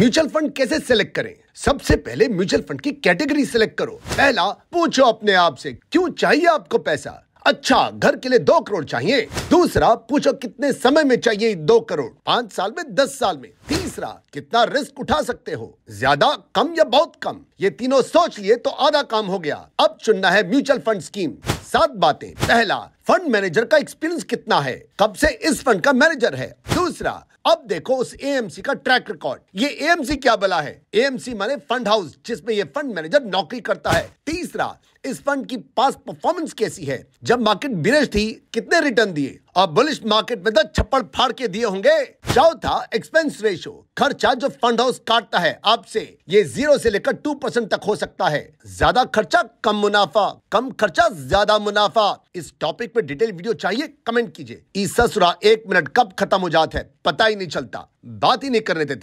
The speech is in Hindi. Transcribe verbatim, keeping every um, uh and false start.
म्यूचुअल फंड कैसे सिलेक्ट करें? सबसे पहले म्यूचुअल फंड की कैटेगरी सिलेक्ट करो। पहला, पूछो अपने आप से क्यों चाहिए आपको पैसा। अच्छा, घर के लिए दो करोड़ चाहिए। दूसरा, पूछो कितने समय में चाहिए दो करोड़, पाँच साल में, दस साल में। तीसरा, कितना रिस्क उठा सकते हो, ज्यादा, कम या बहुत कम। ये तीनों सोच लिए तो आधा काम हो गया। अब चुनना है म्यूचुअल फंड स्कीम। सात बातें। पहला, फंड मैनेजर का एक्सपीरियंस कितना है, कब से इस फंड का मैनेजर है। दूसरा, अब देखो उस ए एम सी का ट्रैक रिकॉर्ड। ये ए एम सी क्या बला है? ए एम सी माने फंड हाउस, जिसमें ये फंड मैनेजर नौकरी करता है। तीसरा, इस फंड की पास परफॉर्मेंस कैसी है, जब मार्केट बिरिश थी कितने रिटर्न दिए और बुलिश मार्केट में तो छप्पड़ फाड़ के दिए होंगे। चौथा, एक्सपेंस रेशियो, खर्चा जो फंड हाउस काटता है आपसे, ये जीरो से लेकर टू परसेंट तक हो सकता है। ज्यादा खर्चा कम मुनाफा, कम खर्चा ज्यादा मुनाफा। इस टॉपिक पे डिटेल वीडियो चाहिए कमेंट कीजिए। ई ससुरा एक मिनट कब खत्म हो जाता है पता ही नहीं चलता, बात ही नहीं करने देते।